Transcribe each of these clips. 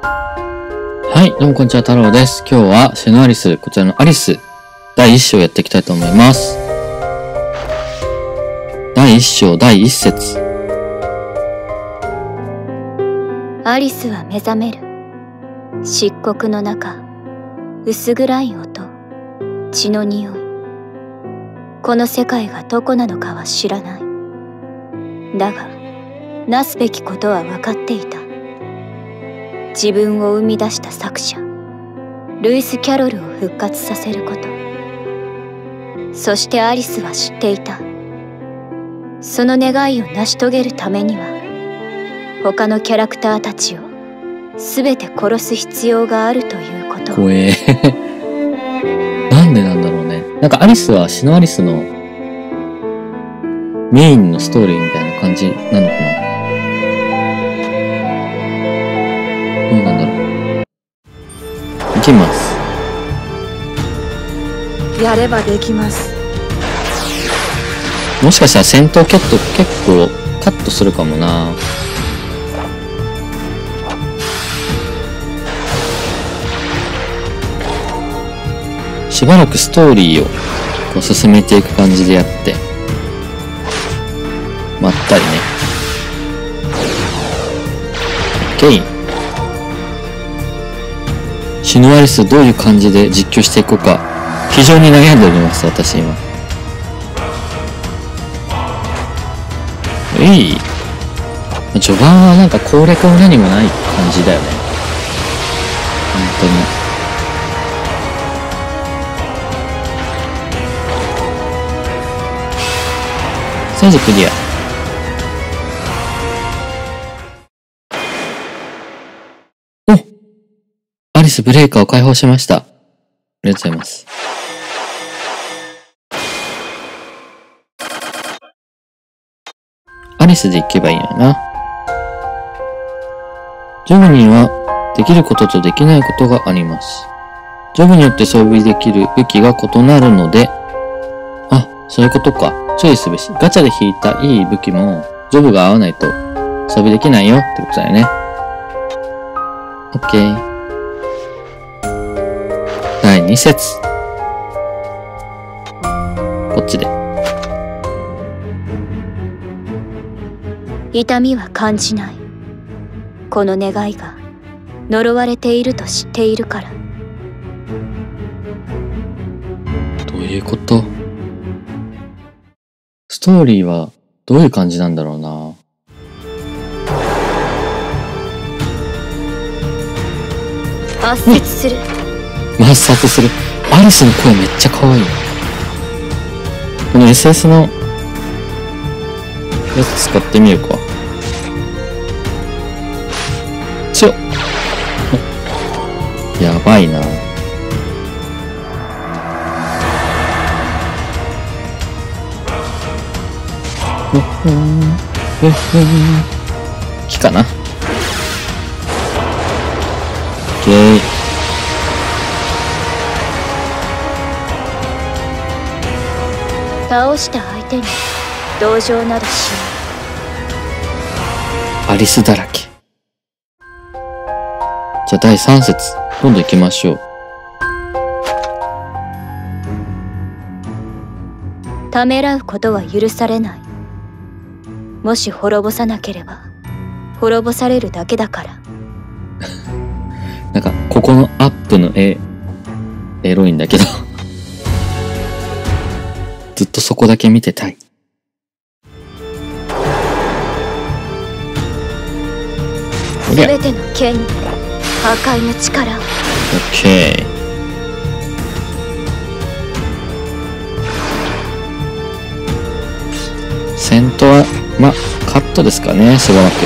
はい、どうもこんにちは、太郎です。今日はシェノアリス、こちらのアリス、第1章をやっていきたいと思います。第1章第1節。アリスは目覚める。漆黒の中、薄暗い音、血の匂い。この世界がどこなのかは知らない。だが、なすべきことは分かっていた。自分を生み出した作者、ルイス・キャロルを復活させること。そしてアリスは知っていた。その願いを成し遂げるためには、他のキャラクターたちを全て殺す必要があるということ。怖え。なんでなんだろうね。なんかアリスはシノアリスのメインのストーリーみたいな感じなのかな。いきます。やればできます。もしかしたら戦闘結構カットするかもな。しばらくストーリーをこう進めていく感じでやって、まったりね。OK。シノアリスどういう感じで実況していこうか非常に悩んでおります、私今。序盤はなんか攻略も何もない感じだよね、本当に。ステージクリア。ブレーカーを解放しました。ありがとうございます。アリスで行けばいいのよな。ジョブにはできることとできないことがあります。ジョブによって装備できる武器が異なるので、あ、そういうことか。注意すべし。ガチャで引いたいい武器も、ジョブが合わないと装備できないよってことだよね。オッケー。第2節。こっちで。痛みは感じない。この願いが呪われていると知っているから。どういうこと？ストーリーはどういう感じなんだろうな。圧接する。抹殺する。アリスの声めっちゃ可愛い。この SS のやつ使ってみるか。強っ。やばいな。木かな。オッケー。倒した相手に同情などしない。アリスだらけ。じゃあ第3節今度行きましょう。ためらうことは許されない。もし滅ぼさなければ滅ぼされるだけだから。なんかここのアップの絵エロいんだけど。ずっとそこだけ見てたい。すべての権利、破壊の力を。オッケー。戦闘はまあカットですかね、しばらく。こ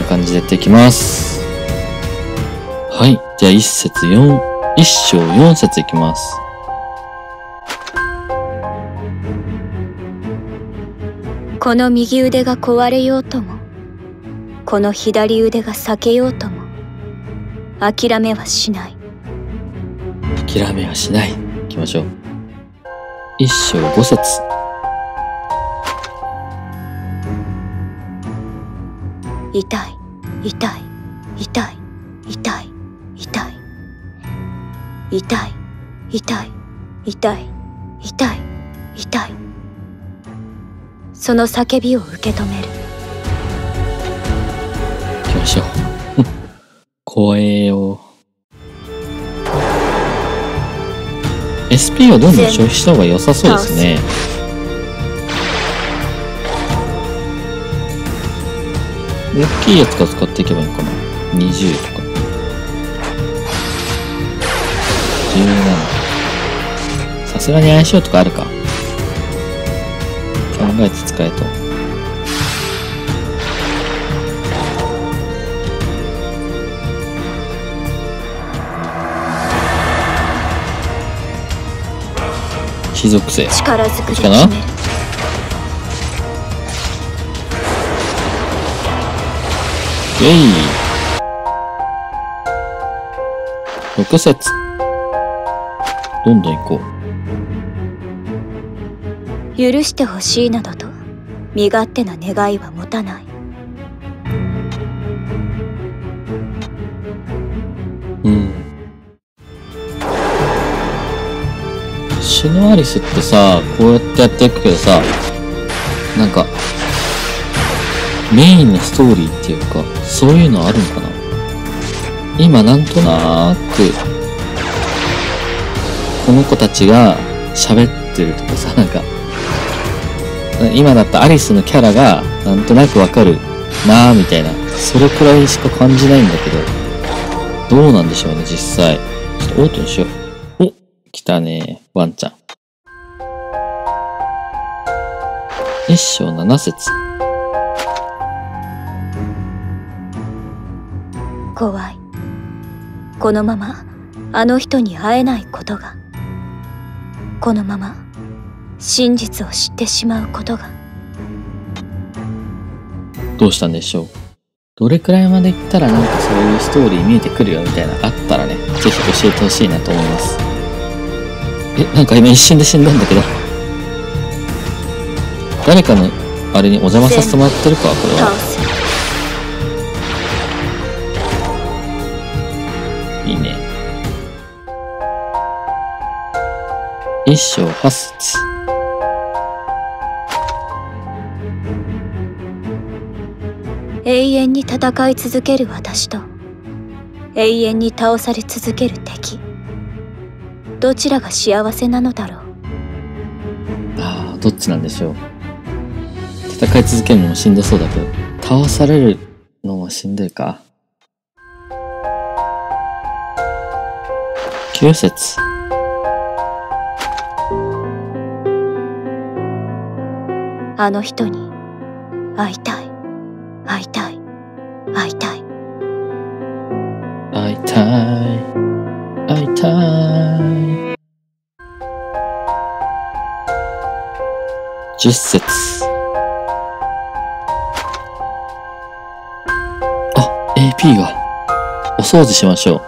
んな感じでやっていきます。はい、じゃあ一章4節いきます。この右腕が壊れようとも、この左腕が裂けようとも、諦めはしない。諦めはしない。行きましょう。一章五節。痛い、痛い、痛い痛い痛い痛い痛い痛い痛い痛い、その叫びを受け止める。行きましょう。声を SP をどんどん消費した方が良さそうですね。大きいやつから使っていけばいいのかな。20とか17、さすがに相性とかあるか、考えて使えと。火属性力づくりかな。イェイ、6節どんどん行こう。許してほしいなどと身勝手な願いは持たない。シノアリスってさ、こうやってやっていくけどさ、なんかメインのストーリーっていうか、そういうのあるのかな。今なんとなーくこの子たちが喋ってるとかさ、なんか今だったアリスのキャラがなんとなくわかるなーみたいな、それくらいしか感じないんだけど、どうなんでしょうね実際。ちょっとオートにしよう。お、来たねーワンちゃん。1章7節。怖い。このままあの人に会えないことが、このまま真実を知ってしまうことが。どうしたんでしょう。どれくらいまでいったらなんかそういうストーリー見えてくるよみたいなあったらね、是非教えてほしいなと思います。なんか今一瞬で死んだんだけど、誰かのあれにお邪魔させてもらってるか。これは一章八節。永遠に戦い続ける私と永遠に倒され続ける敵、どちらが幸せなのだろう。ああ、どっちなんでしょう。戦い続けるのもしんどそうだけど、倒されるのもしんどいか。九節。あの人に会いたい会いたい会いたい会いたい会いたい。10節。あ、AP が。お掃除しましょう。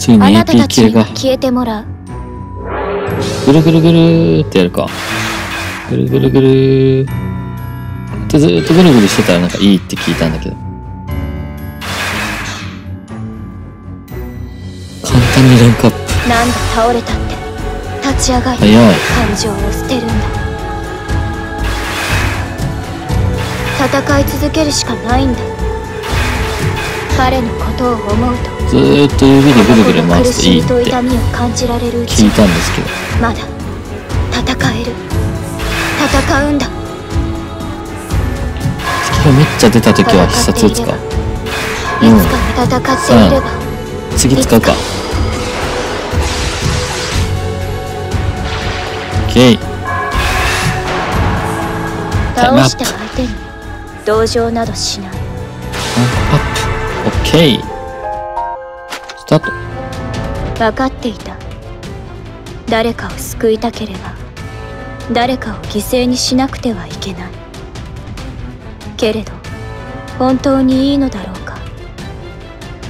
次に AP 系が消えてもらう。ぐるぐるぐるーってやるか。ぐるぐるぐるーってずーっとぐるぐるしてたらなんかいいって聞いたんだけど、簡単にランクアップ。なんだ倒れたって立ち上がり感情を捨てるんだ。戦い続けるしかないんだ。彼のことを思うとずーっと指でぐるぐる回すといいって聞いたんですけど、まだ戦える、戦うんだ。敵がめっちゃ出た時は必殺打つか。うん、次使うか。 OK、 タイムアップ。同情などしない。タイムアップ OK。分かっていた。誰かを救いたければ誰かを犠牲にしなくてはいけない。けれど本当にいいのだろうか。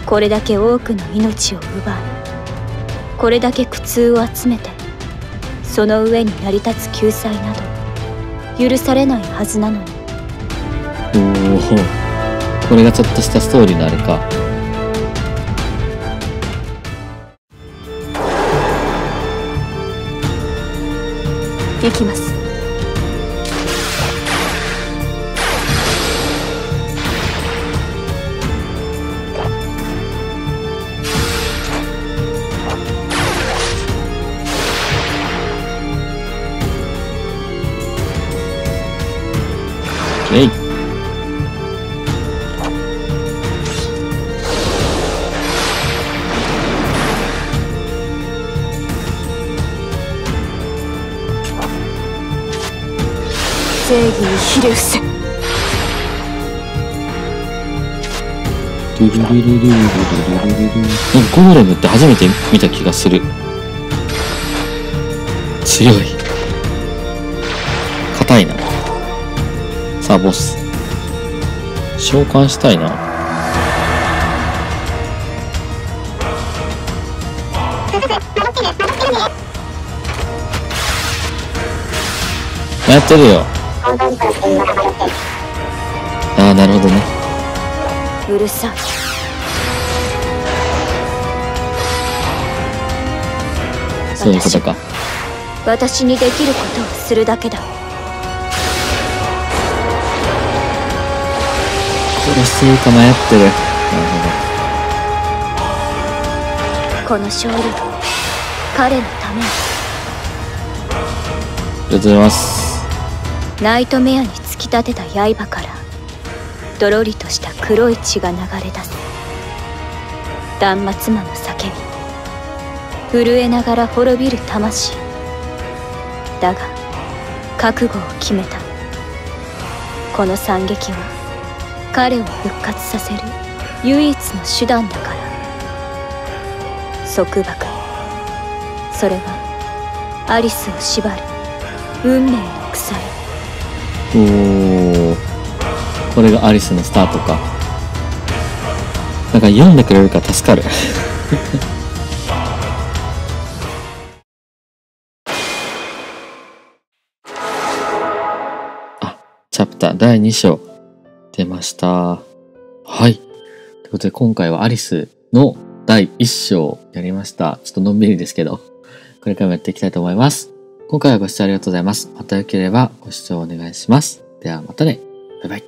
これだけ多くの命を奪い、これだけ苦痛を集めて、その上に成り立つ救済など許されないはずなのに。おお、これがちょっとしたストーリーのあれか。行きます。えい。正義にひれ伏せ。なんかゴブレムって初めて見た気がする。強い。硬いな。さあボス召喚したいな。やってるよ。ああなるほどね。うるさい。そういうことか。私にできることをするだけだ。どうしていいか迷ってる。なるほど。この勝利は彼のために。ありがとうございます。ナイトメアに突き立てた刃からどろりとした黒い血が流れ出す。断末魔の叫び、震えながら滅びる魂だが覚悟を決めた。この惨劇は彼を復活させる唯一の手段だから。束縛、それはアリスを縛る運命の鎖。おお、これがアリスのスタートか。なんか読んでくれるから助かるあ、チャプター第2章出ました。はい、ということで今回はアリスの第1章をやりました。ちょっとのんびりですけどこれからもやっていきたいと思います。今回はご視聴ありがとうございます。また良ければご視聴お願いします。ではまたね。バイバイ。